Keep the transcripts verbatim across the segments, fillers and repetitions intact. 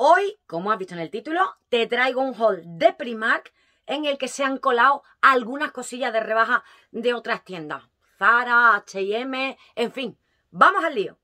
Hoy, como has visto en el título, te traigo un haul de Primark en el que se han colado algunas cosillas de rebaja de otras tiendas. Zara, H y M, en fin, ¡vamos al lío!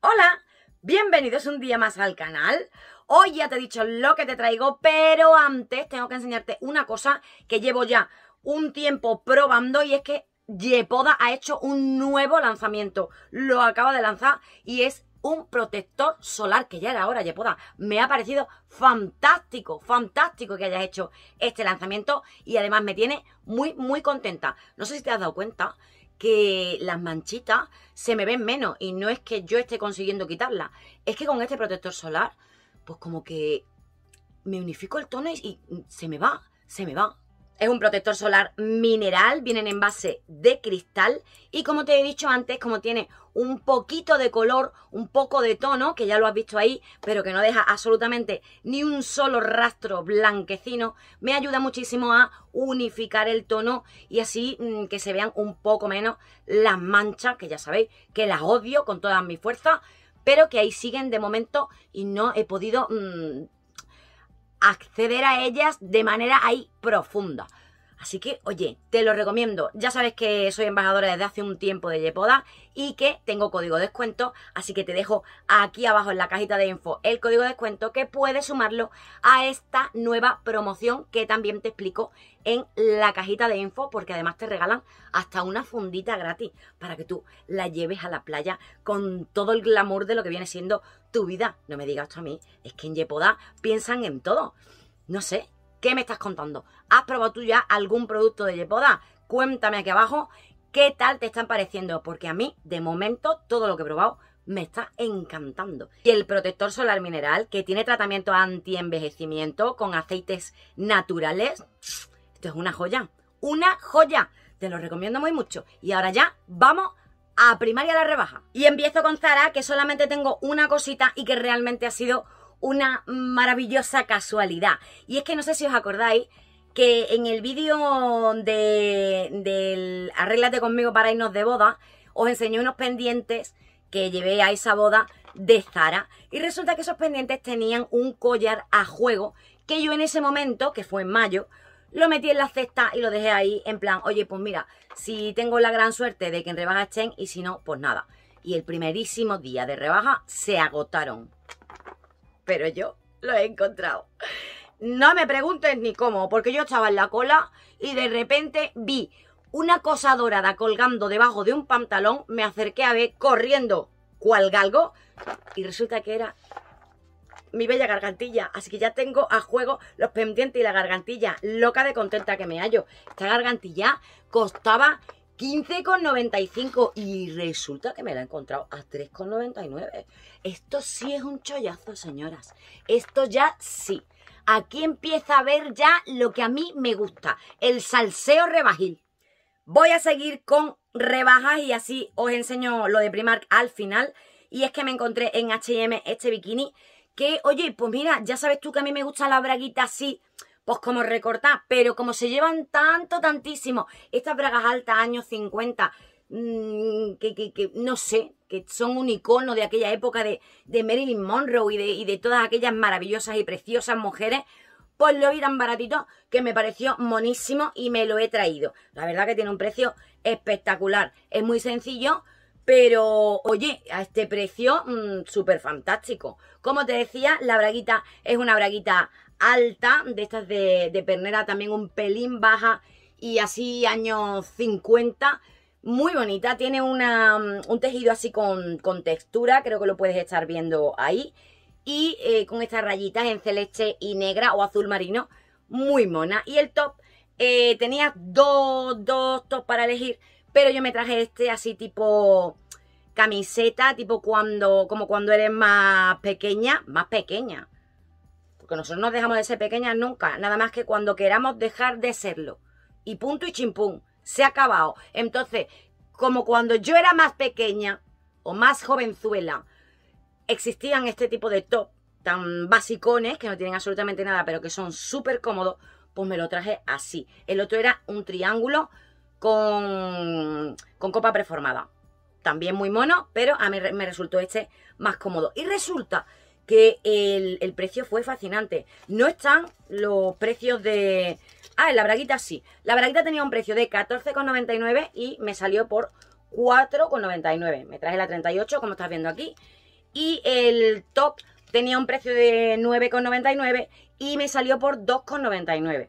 ¡Hola! Bienvenidos un día más al canal. Hoy ya te he dicho lo que te traigo, pero antes tengo que enseñarte una cosa que llevo ya un tiempo probando, y es que Yepoda ha hecho un nuevo lanzamiento. Lo acaba de lanzar y es un protector solar, que ya era hora, Yepoda. Me ha parecido fantástico, fantástico que hayas hecho este lanzamiento, y además me tiene muy, muy contenta. No sé si te has dado cuenta que las manchitas se me ven menos, y no es que yo esté consiguiendo quitarlas, es que con este protector solar pues como que me unifico el tono y se me va, se me va. Es un protector solar mineral, vienen en base de cristal, y como te he dicho antes, como tiene un poquito de color, un poco de tono, que ya lo has visto ahí, pero que no deja absolutamente ni un solo rastro blanquecino, me ayuda muchísimo a unificar el tono y así mmm, que se vean un poco menos las manchas, que ya sabéis que las odio con todas mis fuerzas, pero que ahí siguen de momento y no he podido Mmm, acceder a ellas de manera ahí profunda. Así que, oye, te lo recomiendo. Ya sabes que soy embajadora desde hace un tiempo de Yepoda y que tengo código de descuento, así que te dejo aquí abajo en la cajita de info el código de descuento, que puedes sumarlo a esta nueva promoción que también te explico en la cajita de info, porque además te regalan hasta una fundita gratis para que tú la lleves a la playa con todo el glamour de lo que viene siendo tu vida. No me digas esto a mí, es que en Yepoda piensan en todo. No sé, ¿qué me estás contando? ¿Has probado tú ya algún producto de Yepoda? Cuéntame aquí abajo qué tal te están pareciendo, porque a mí, de momento, todo lo que he probado me está encantando. Y el protector solar mineral, que tiene tratamiento anti-envejecimiento con aceites naturales, esto es una joya, una joya. Te lo recomiendo muy mucho. Y ahora ya, vamos a Primark, la rebaja. Y empiezo con Zara, que solamente tengo una cosita y que realmente ha sido una maravillosa casualidad. Y es que no sé si os acordáis que en el vídeo de, del Arréglate conmigo para irnos de boda os enseñé unos pendientes que llevé a esa boda de Zara, y resulta que esos pendientes tenían un collar a juego que yo en ese momento, que fue en mayo, lo metí en la cesta y lo dejé ahí en plan, oye, pues mira, si tengo la gran suerte de que en rebaja estén, y si no, pues nada. Y el primerísimo día de rebaja se agotaron, pero yo lo he encontrado. No me preguntes ni cómo, porque yo estaba en la cola y de repente vi una cosa dorada colgando debajo de un pantalón, me acerqué a ver corriendo cual galgo, y resulta que era mi bella gargantilla. Así que ya tengo a juego los pendientes y la gargantilla, loca de contenta que me hallo. Esta gargantilla costaba quince con noventa y cinco y resulta que me la he encontrado a tres con noventa y nueve. Esto sí es un chollazo, señoras. Esto ya sí. Aquí empieza a ver ya lo que a mí me gusta, el salseo rebajil. Voy a seguir con rebajas y así os enseño lo de Primark al final. Y es que me encontré en H y M este bikini que, oye, pues mira, ya sabes tú que a mí me gusta la braguita así, pues como recortar, pero como se llevan tanto, tantísimo, estas bragas altas años cincuenta, mmm, que, que, que no sé, que son un icono de aquella época de, de Marilyn Monroe y de, y de todas aquellas maravillosas y preciosas mujeres, pues lo vi tan baratito que me pareció monísimo y me lo he traído. La verdad que tiene un precio espectacular, es muy sencillo, pero, oye, a este precio, mmm, súper fantástico. Como te decía, la braguita es una braguita alta, de estas de, de pernera, también un pelín baja y así años cincuenta. Muy bonita, tiene una, un tejido así con, con textura, creo que lo puedes estar viendo ahí. Y eh, con estas rayitas en celeste y negra o azul marino, muy mona. Y el top, eh, tenía dos, dos tops para elegir, pero yo me traje este así tipo camiseta, tipo cuando, como cuando eres más pequeña, más pequeña. Porque nosotros no dejamos de ser pequeñas nunca, nada más que cuando queramos dejar de serlo. Y punto y chimpún, se ha acabado. Entonces, como cuando yo era más pequeña o más jovenzuela, existían este tipo de top tan basicones, que no tienen absolutamente nada, pero que son súper cómodos, pues me lo traje así. El otro era un triángulo Con, con copa preformada, también muy mono, pero a mí me resultó este más cómodo. Y resulta que el, el precio fue fascinante. No están los precios de... Ah, en la braguita sí. La braguita tenía un precio de catorce con noventa y nueve y me salió por cuatro con noventa y nueve. Me traje la treinta y ocho, como estás viendo aquí. Y el top tenía un precio de nueve con noventa y nueve y me salió por dos con noventa y nueve.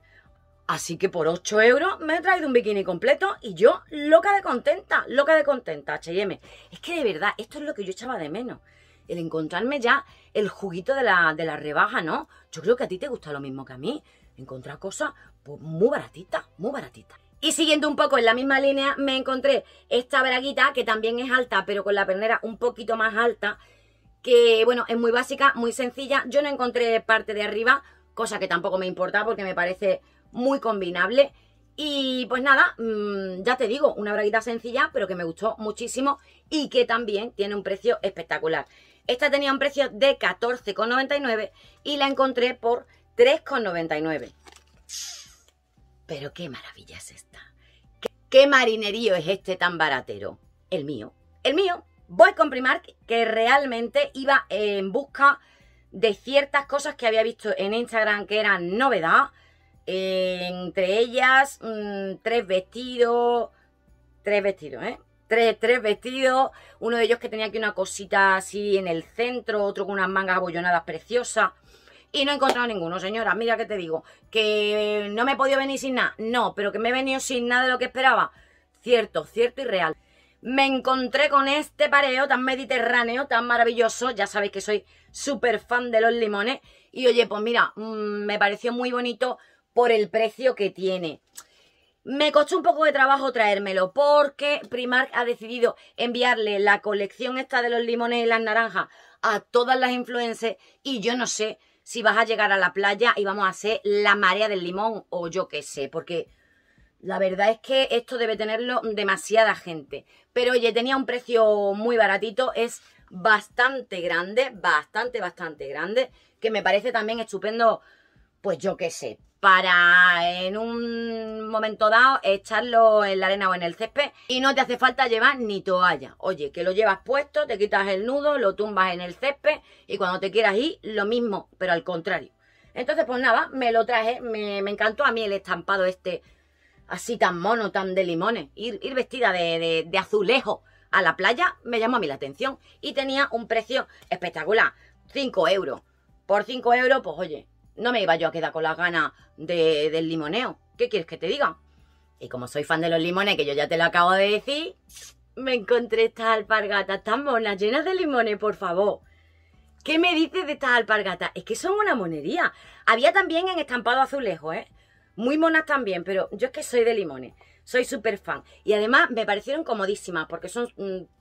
Así que por ocho euros me he traído un bikini completo y yo loca de contenta, loca de contenta, H y M. Es que de verdad, esto es lo que yo echaba de menos. El encontrarme ya el juguito de la, de la rebaja, ¿no? Yo creo que a ti te gusta lo mismo que a mí. Encontrar cosas pues, muy baratitas, muy baratitas. Y siguiendo un poco en la misma línea, me encontré esta braguita que también es alta, pero con la pernera un poquito más alta. Que, bueno, es muy básica, muy sencilla. Yo no encontré parte de arriba, cosa que tampoco me importa porque me parece... muy combinable. Y pues nada, ya te digo, una braguita sencilla pero que me gustó muchísimo y que también tiene un precio espectacular. Esta tenía un precio de catorce con noventa y nueve y la encontré por tres con noventa y nueve. Pero qué maravilla es esta. ¿Qué, qué marinerío es este tan baratero? El mío, el mío. Voy con Primark, que realmente iba en busca de ciertas cosas que había visto en Instagram que eran novedad. Entre ellas, mmm, tres vestidos, tres vestidos, ¿eh? Tres, tres vestidos, uno de ellos que tenía aquí una cosita así en el centro, otro con unas mangas abollonadas preciosas. Y no he encontrado ninguno, señora, mira que te digo, que no me he podido venir sin nada, no, pero que me he venido sin nada de lo que esperaba. Cierto, cierto y real. Me encontré con este pareo tan mediterráneo, tan maravilloso, ya sabéis que soy súper fan de los limones. Y oye, pues mira, mmm, me pareció muy bonito por el precio que tiene. Me costó un poco de trabajo traérmelo porque Primark ha decidido enviarle la colección esta de los limones y las naranjas a todas las influencers y yo no sé si vas a llegar a la playa y vamos a hacer la marea del limón o yo qué sé, porque la verdad es que esto debe tenerlo demasiada gente. Pero oye, tenía un precio muy baratito, es bastante grande, bastante, bastante grande, que me parece también estupendo, pues yo qué sé, para en un momento dado echarlo en la arena o en el césped y no te hace falta llevar ni toalla. Oye, que lo llevas puesto, te quitas el nudo, lo tumbas en el césped y cuando te quieras ir, lo mismo, pero al contrario. Entonces, pues nada, me lo traje, me, me encantó a mí el estampado este así tan mono, tan de limones. Ir, ir vestida de, de, de azulejo a la playa me llamó a mí la atención y tenía un precio espectacular, cinco euros. Por cinco euros, pues oye, no me iba yo a quedar con las ganas de, del limoneo. ¿Qué quieres que te diga? Y como soy fan de los limones, que yo ya te lo acabo de decir, me encontré estas alpargatas tan monas, llenas de limones, por favor. ¿Qué me dices de estas alpargatas? Es que son una monería. Había también en estampado azulejo, ¿eh? Muy monas también, pero yo es que soy de limones. Soy súper fan. Y además me parecieron comodísimas, porque son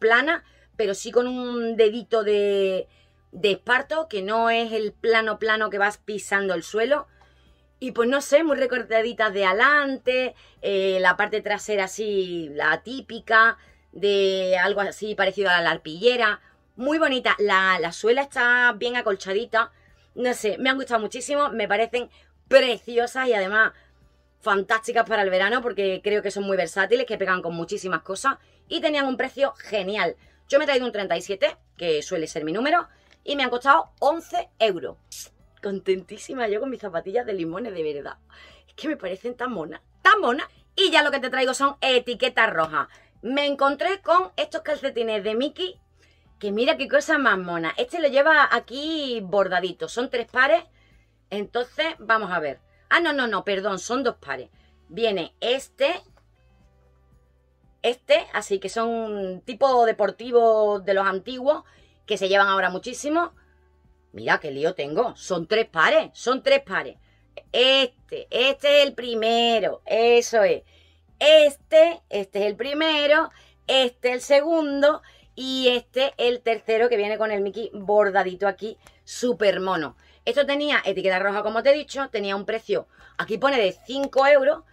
planas, pero sí con un dedito de... de esparto, que no es el plano plano que vas pisando el suelo. Y pues no sé, muy recortaditas de adelante, eh, la parte trasera así, la típica, de algo así parecido a la arpillera. Muy bonita, la, la suela está bien acolchadita. No sé, me han gustado muchísimo, me parecen preciosas y además fantásticas para el verano, porque creo que son muy versátiles, que pegan con muchísimas cosas y tenían un precio genial. Yo me he traído un treinta y siete, que suele ser mi número, y me han costado once euros. Contentísima yo con mis zapatillas de limones, de verdad. Es que me parecen tan monas, tan monas. Y ya lo que te traigo son etiquetas rojas. Me encontré con estos calcetines de Mickey, que mira qué cosa más mona. Este lo lleva aquí bordadito. Son tres pares, entonces vamos a ver. Ah, no, no, no, perdón, son dos pares. Viene este... Este, así que son tipo deportivo de los antiguos, que se llevan ahora muchísimo. Mira qué lío tengo, son tres pares, son tres pares. Este, este es el primero, eso es. Este, este es el primero, este el segundo y este el tercero, que viene con el Mickey bordadito aquí, súper mono. Esto tenía etiqueta roja, como te he dicho, tenía un precio, aquí pone de cinco euros.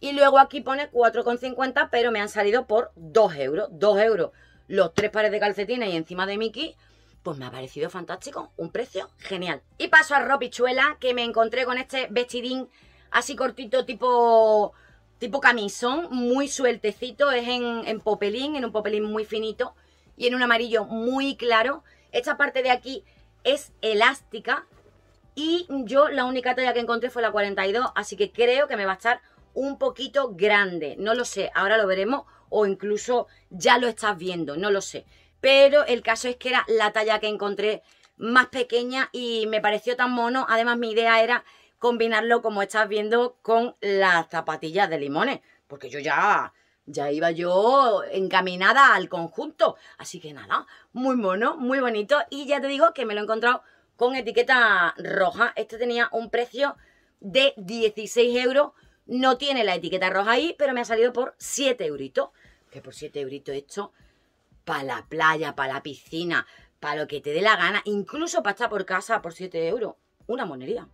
Y luego aquí pone cuatro con cincuenta, pero me han salido por dos euros. dos euros los tres pares de calcetines y encima de Mickey, pues me ha parecido fantástico. Un precio genial. Y paso a Ropichuela, que me encontré con este vestidín así cortito, tipo, tipo camisón, muy sueltecito. Es en, en popelín, en un popelín muy finito. y en un amarillo muy claro. Esta parte de aquí es elástica y yo la única talla que encontré fue la cuarenta y dos, así que creo que me va a estar un poquito grande. No lo sé, ahora lo veremos o incluso ya lo estás viendo, no lo sé. Pero el caso es que era la talla que encontré más pequeña y me pareció tan mono. Además, mi idea era combinarlo, como estás viendo, con las zapatillas de limones, porque yo ya... Ya iba yo encaminada al conjunto. Así que nada, muy mono, muy bonito. Y ya te digo que me lo he encontrado con etiqueta roja. Este tenía un precio de dieciséis euros. No tiene la etiqueta roja ahí, pero me ha salido por siete euritos. Que por siete euritos esto, para la playa, para la piscina, para lo que te dé la gana. Incluso para estar por casa por siete euros. Una monería.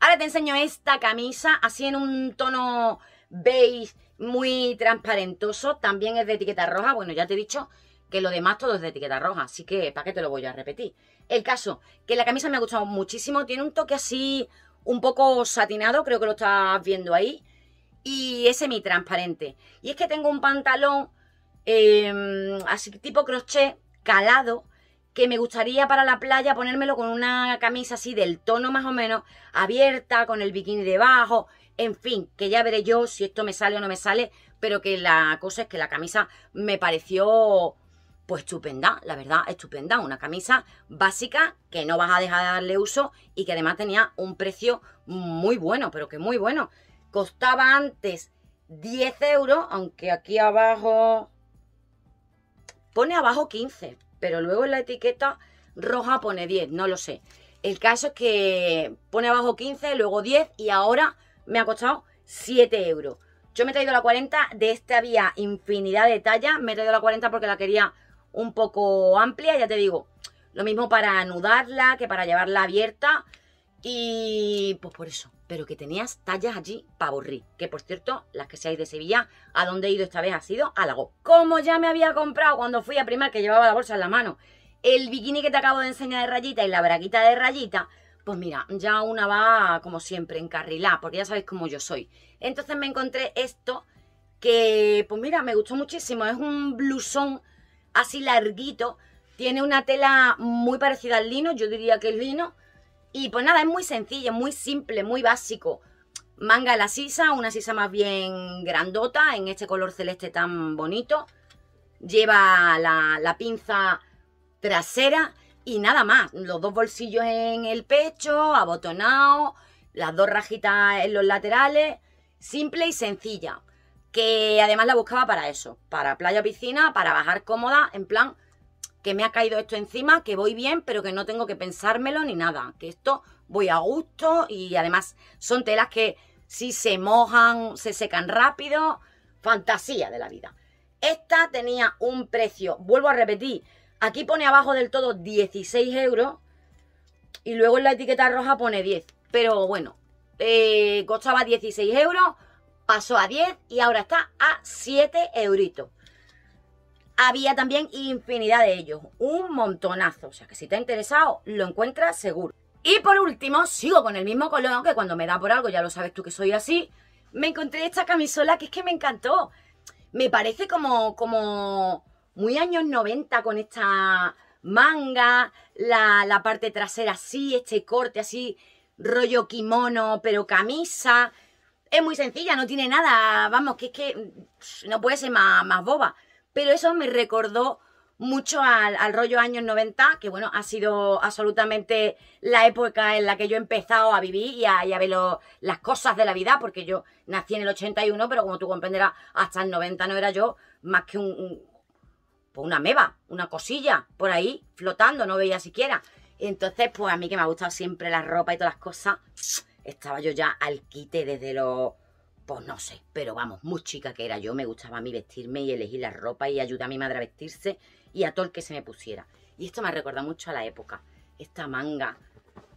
Ahora te enseño esta camisa así en un tono beige muy transparentoso, también es de etiqueta roja. Bueno, ya te he dicho que lo demás todo es de etiqueta roja, así que ¿para qué te lo voy a repetir? El caso, que la camisa me ha gustado muchísimo, tiene un toque así un poco satinado, creo que lo estás viendo ahí, y es semitransparente. Y es que tengo un pantalón eh, así tipo crochet calado, que me gustaría para la playa ponérmelo con una camisa así del tono más o menos, abierta, con el bikini debajo. En fin, que ya veré yo si esto me sale o no me sale, pero que la cosa es que la camisa me pareció pues estupenda, la verdad, estupenda. Una camisa básica que no vas a dejar de darle uso y que además tenía un precio muy bueno, pero que muy bueno. Costaba antes diez euros, aunque aquí abajo pone abajo quince, pero luego en la etiqueta roja pone diez, no lo sé. El caso es que pone abajo quince, luego diez y ahora... me ha costado siete euros. Yo me he traído la cuarenta, de este había infinidad de tallas. Me he traído la cuarenta porque la quería un poco amplia, ya te digo. Lo mismo para anudarla que para llevarla abierta. Y pues por eso. Pero que tenías tallas allí para aburrir. Que por cierto, las que seáis de Sevilla, a donde he ido esta vez ha sido a la Gop. Como ya me había comprado cuando fui a Primark, que llevaba la bolsa en la mano, el bikini que te acabo de enseñar de rayita y la braguita de rayita, pues mira, ya una va como siempre encarrilada, porque ya sabéis cómo yo soy. Entonces me encontré esto que, pues mira, me gustó muchísimo. Es un blusón así larguito, tiene una tela muy parecida al lino, yo diría que es lino. Y pues nada, es muy sencillo, muy simple, muy básico. Manga a la sisa, una sisa más bien grandota, en este color celeste tan bonito. Lleva la, la pinza trasera. Y nada más, los dos bolsillos en el pecho, abotonado, las dos rajitas en los laterales, simple y sencilla. Que además la buscaba para eso, para playa o piscina, para bajar cómoda, en plan que me ha caído esto encima, que voy bien, pero que no tengo que pensármelo ni nada. Que esto voy a gusto y además son telas que si se mojan, se secan rápido, fantasía de la vida. Esta tenía un precio, vuelvo a repetir, aquí pone abajo del todo dieciséis euros y luego en la etiqueta roja pone diez. Pero bueno, eh, costaba dieciséis euros, pasó a diez y ahora está a siete euritos. Había también infinidad de ellos, un montonazo. O sea que si te ha interesado, lo encuentras seguro. Y por último, sigo con el mismo color, aunque cuando me da por algo, ya lo sabes tú que soy así, me encontré esta camisola que es que me encantó. Me parece como... como muy años noventa con esta manga, la, la parte trasera así, este corte así, rollo kimono, pero camisa. Es muy sencilla, no tiene nada, vamos, que es que no puede ser más, más boba. Pero eso me recordó mucho al, al rollo años noventa, que bueno, ha sido absolutamente la época en la que yo he empezado a vivir y a, y a ver lo, las cosas de la vida, porque yo nací en el ochenta y uno, pero como tú comprenderás, hasta el noventa no era yo más que un... un pues una meba, una cosilla por ahí flotando, no veía siquiera. Entonces, pues a mí que me ha gustado siempre la ropa y todas las cosas, estaba yo ya al quite desde los... pues no sé, pero vamos, muy chica que era yo. Me gustaba a mí vestirme y elegir la ropa y ayudar a mi madre a vestirse y a todo el que se me pusiera. Y esto me ha recordado mucho a la época, esta manga,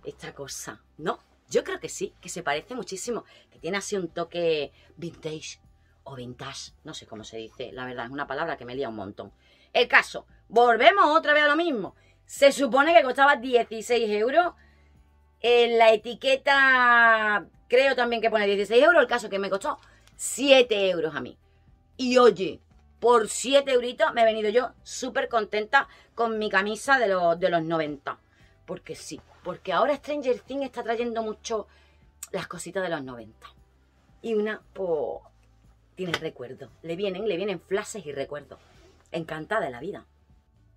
esta cosa, ¿no? Yo creo que sí, que se parece muchísimo, que tiene así un toque vintage o vintage, no sé cómo se dice, la verdad, es una palabra que me lía un montón. El caso, volvemos otra vez a lo mismo. Se supone que costaba dieciséis euros. En la etiqueta creo también que pone dieciséis euros. El caso que me costó siete euros a mí. Y oye, por siete euritos me he venido yo súper contenta con mi camisa de los, de los noventa. Porque sí, porque ahora Stranger Things está trayendo mucho las cositas de los noventa. Y una, pues, tiene recuerdo. Le vienen, le vienen flashes y recuerdos. Encantada de la vida.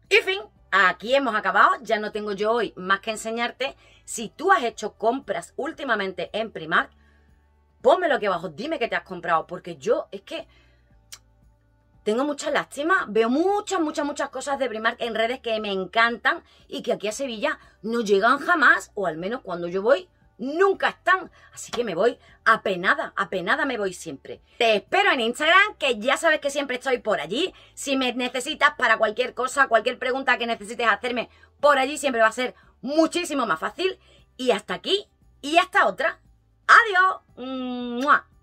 Y fin, aquí hemos acabado. Ya no tengo yo hoy más que enseñarte. Si tú has hecho compras últimamente en Primark, pónmelo aquí abajo, dime que te has comprado. Porque yo, es que... tengo mucha lástima, veo muchas, muchas, muchas cosas de Primark en redes que me encantan y que aquí a Sevilla no llegan jamás, o al menos cuando yo voy, nunca están. Así que me voy apenada, apenada me voy siempre. Te espero en Instagram, que ya sabes que siempre estoy por allí. Si me necesitas para cualquier cosa, cualquier pregunta que necesites hacerme por allí, siempre va a ser muchísimo más fácil. Y hasta aquí y hasta otra. ¡Adiós! ¡Mua!